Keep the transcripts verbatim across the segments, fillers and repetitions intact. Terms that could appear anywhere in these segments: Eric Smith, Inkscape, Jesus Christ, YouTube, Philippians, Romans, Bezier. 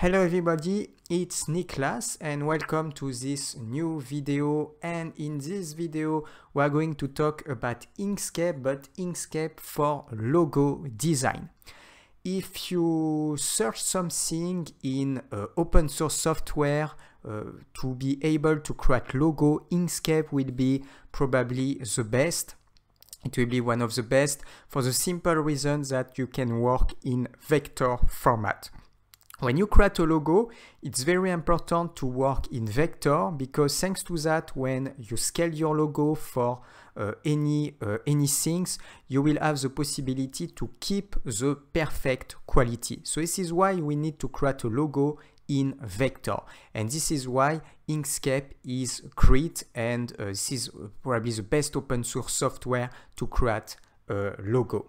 Hello everybody, it's Niklas and welcome to this new video. And in this video we are going to talk about Inkscape, but Inkscape for logo design. If you search something in uh, open source software uh, to be able to create logo, Inkscape will be probably the best. It will be one of the best for the simple reason that you can work in vector format. When you create a logo, it's very important to work in vector because thanks to that, when you scale your logo for uh, any, uh, any things, you will have the possibility to keep the perfect quality. So this is why we need to create a logo in vector. And this is why Inkscape is great and uh, this is probably the best open source software to create a logo.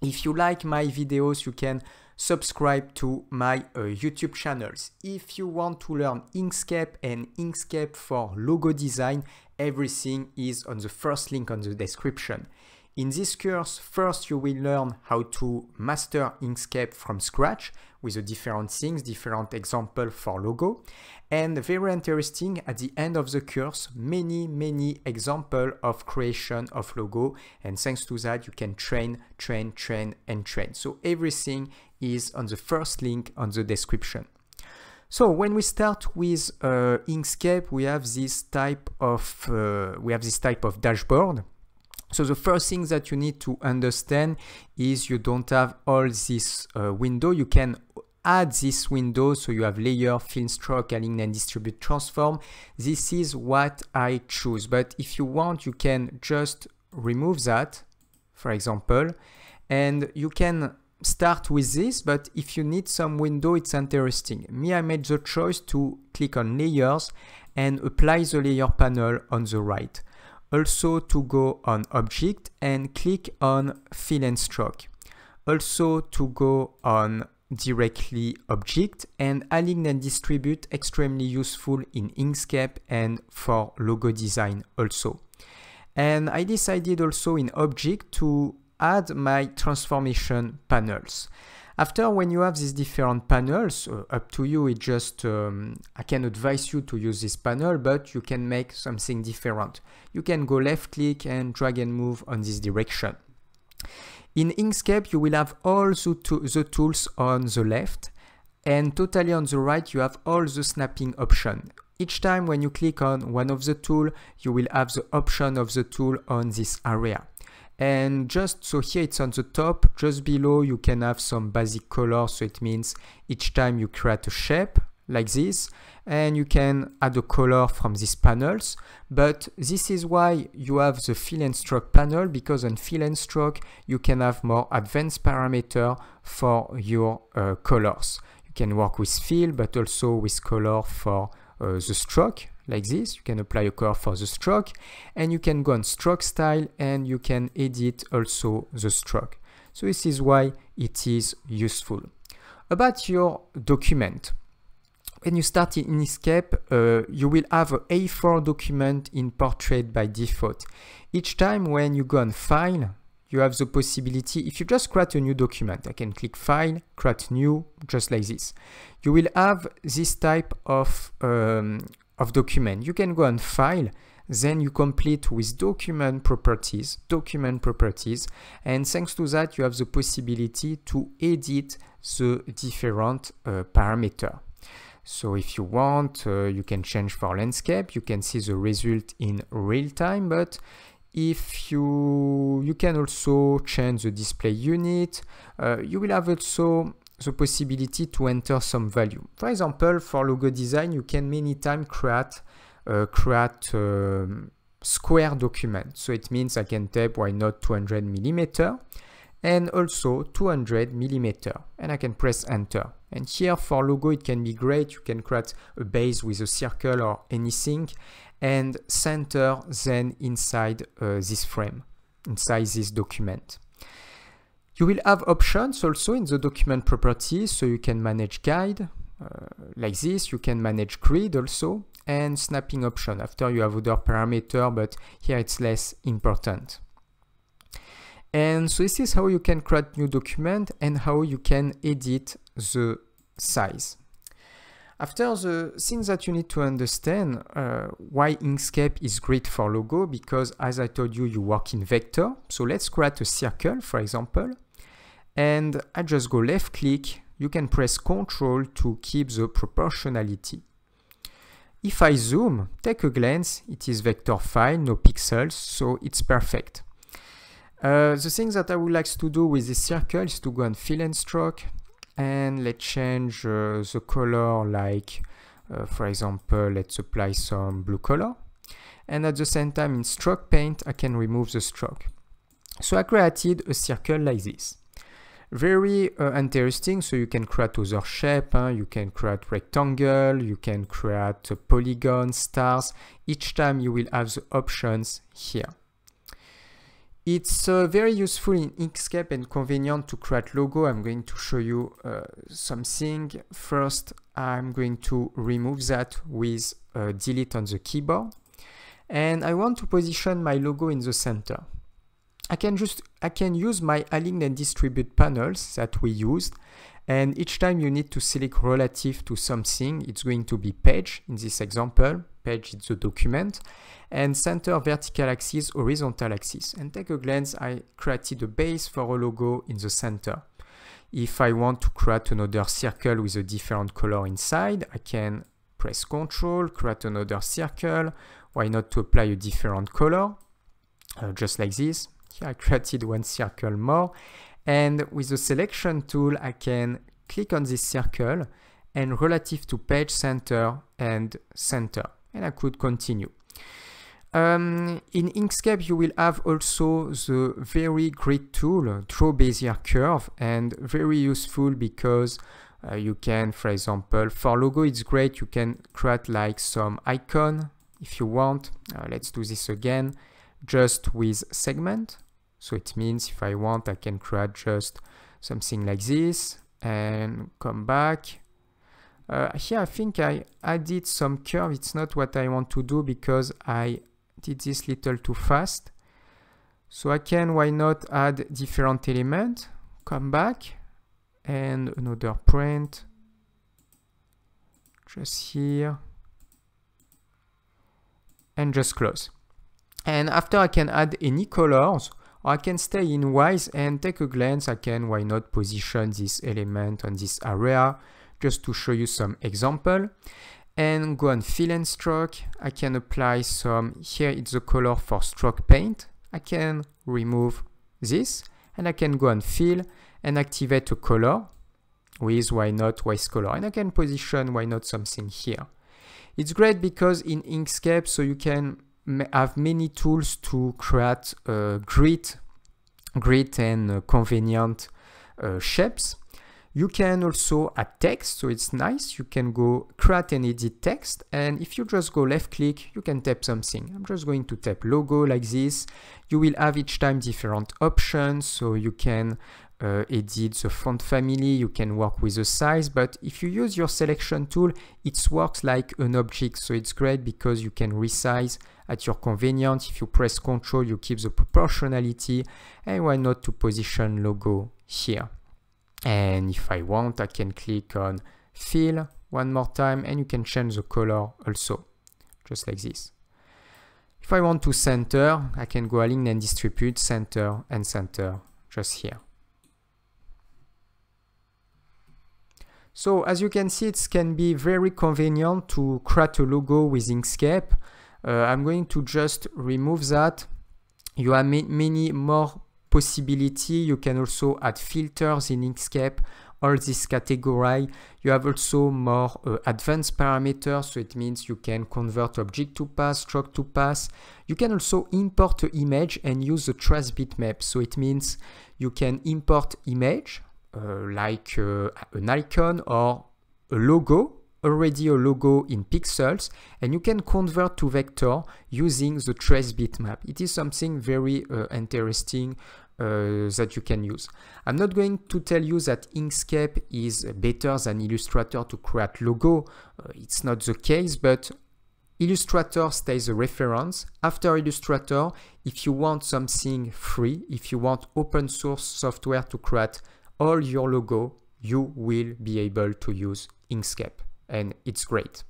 If you like my videos, you can subscribe to my uh, YouTube channels. If you want to learn Inkscape and Inkscape for logo design, everything is on the first link on the description. In this course, first you will learn how to master Inkscape from scratch with the different things, different examples for logo. And very interesting, at the end of the course, many, many examples of creation of logo. And thanks to that, you can train, train, train, and train. So everything is on the first link on the description. So when we start with uh, Inkscape, we have this type of uh, we have this type of dashboard. So the first thing that you need to understand is you don't have all this uh, window. You can add this window, so you have layer, fill, stroke, align, and distribute, transform. This is what I choose, but if you want, you can just remove that, for example, and you can start with this, but if you need some window, it's interesting. Me, I made the choice to click on layers and apply the layer panel on the right. Also to go on object and click on fill and stroke. Also to go on directly object, and align and distribute, extremely useful in Inkscape and for logo design also. And I decided also in object to add my transformation panels. After, when you have these different panels, uh, up to you, it just, um, I can advise you to use this panel, but you can make something different. You can go left click and drag and move on this direction. In Inkscape, you will have all the, to the tools on the left, and totally on the right, you have all the snapping options. Each time when you click on one of the tools, you will have the option of the tool on this area. And just so here it's on the top, just below you can have some basic color, so it means each time you create a shape like this and you can add a color from these panels. But this is why you have the fill and stroke panel, because on fill and stroke you can have more advanced parameters for your uh, colors. You can work with fill but also with color for uh, the stroke. Like this, you can apply a color for the stroke, and you can go on stroke style and you can edit also the stroke. So this is why it is useful. About your document, when you start in Inkscape, uh, you will have an A four document in portrait by default. Each time when you go on file, you have the possibility, if you just create a new document, I can click File, create new, just like this. You will have this type of um, of document. You can go on file, then you complete with document properties, document properties, and thanks to that you have the possibility to edit the different uh, parameters. So if you want, uh, you can change for landscape, you can see the result in real time, but if you, you can also change the display unit, uh, you will have also the possibility to enter some value. For example, for logo design, you can many times create uh, create um, square document. So it means I can type why not two hundred millimeter and also two hundred millimeter, and I can press enter. And here for logo, it can be great. You can create a base with a circle or anything, and center then inside uh, this frame, inside this document. You will have options also in the document properties, so you can manage guide, uh, like this, you can manage grid also, and snapping option. After you have other parameter, but here it's less important. And so this is how you can create new document and how you can edit the size. After the thing that you need to understand uh, why Inkscape is great for logo, because as I told you, you work in vector. So let's create a circle, for example, and I just go left click. You can press Ctrl to keep the proportionality. If I zoom, take a glance, it is vector file, no pixels, so it's perfect. Uh, the thing that I would like to do with this circle is to go and fill and stroke, and let's change uh, the color, like uh, for example, let's apply some blue color, and at the same time in stroke paint I can remove the stroke. So I created a circle like this. Very uh, interesting, so you can create other shape, huh? You can create rectangle, you can create a polygon, stars. Each time you will have the options here. It's uh, very useful in Inkscape and convenient to create logo. I'm going to show you uh, something. First, I'm going to remove that with uh, delete on the keyboard. And I want to position my logo in the center. I can just, I can use my align and distribute panels that we used. And each time you need to select relative to something, it's going to be page in this example. Page is the document, and center vertical axis, horizontal axis. And take a glance, I created a base for a logo in the center. If I want to create another circle with a different color inside, I can press Ctrl, create another circle. Why not to apply a different color, uh, just like this. Here I created one circle more, and with the selection tool I can click on this circle and relative to page, center and center. And I could continue. Um, in Inkscape you will have also the very great tool, Draw Bezier Curve, and very useful because uh, you can, for example, for logo it's great, you can create like some icon if you want. Uh, let's do this again, just with segment. So it means if I want I can create just something like this and come back. Uh, here I think I added some curve. It's not what I want to do because I did this little too fast. So I can, why not, add different elements, come back and another print just here and just close. And after I can add any colors, or I can stay in wise and take a glance. I can, why not, position this element on this area, just to show you some example, and go on fill and stroke. I can apply some, here it's the color for stroke paint. I can remove this and I can go on fill and activate a color with, why not, waste color, and I can position, why not, something here. It's great because in Inkscape, so you can have many tools to create uh, great, great and uh, convenient uh, shapes. You can also add text, so it's nice. You can go create and edit text, and if you just go left click, you can type something. I'm just going to type logo like this. You will have each time different options, so you can uh, edit the font family, you can work with the size, but if you use your selection tool, it works like an object, so it's great because you can resize at your convenience. If you press Ctrl, you keep the proportionality, and why not to position logo here. And if I want, I can click on fill one more time and you can change the color also, just like this. If I want to center, I can go align and distribute, center and center, just here. So as you can see, it can be very convenient to create a logo with Inkscape. Uh, I'm going to just remove that. You have many more possibility. You can also add filters in Inkscape, all this category. You have also more uh, advanced parameters, so it means you can convert object to path, stroke to path. You can also import an image and use the trace bitmap, so it means you can import image uh, like uh, an icon or a logo, already a logo in pixels, and you can convert to vector using the trace bitmap. It is something very uh, interesting uh, that you can use. I'm not going to tell you that Inkscape is better than Illustrator to create logo. Uh, it's not the case, but Illustrator stays a reference. After Illustrator, if you want something free, if you want open source software to create all your logo, you will be able to use Inkscape. and it's great.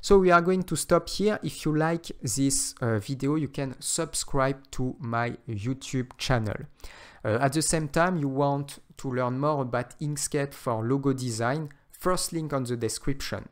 So we are going to stop here. If you like this uh, video, you can subscribe to my YouTube channel. Uh, at the same time, you want to learn more about Inkscape for logo design, first link on the description.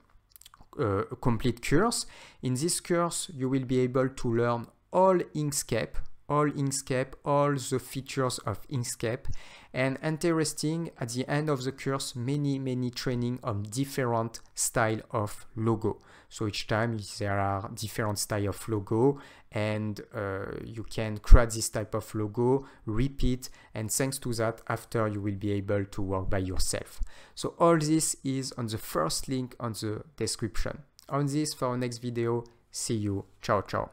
Uh, a complete course. In this course, you will be able to learn all Inkscape, all Inkscape, all the features of Inkscape, and interesting, at the end of the course, many, many training on different style of logo. So each time there are different style of logo, and uh, you can create this type of logo, repeat, and thanks to that, after you will be able to work by yourself. So all this is on the first link on the description. On this for our next video, see you, ciao, ciao.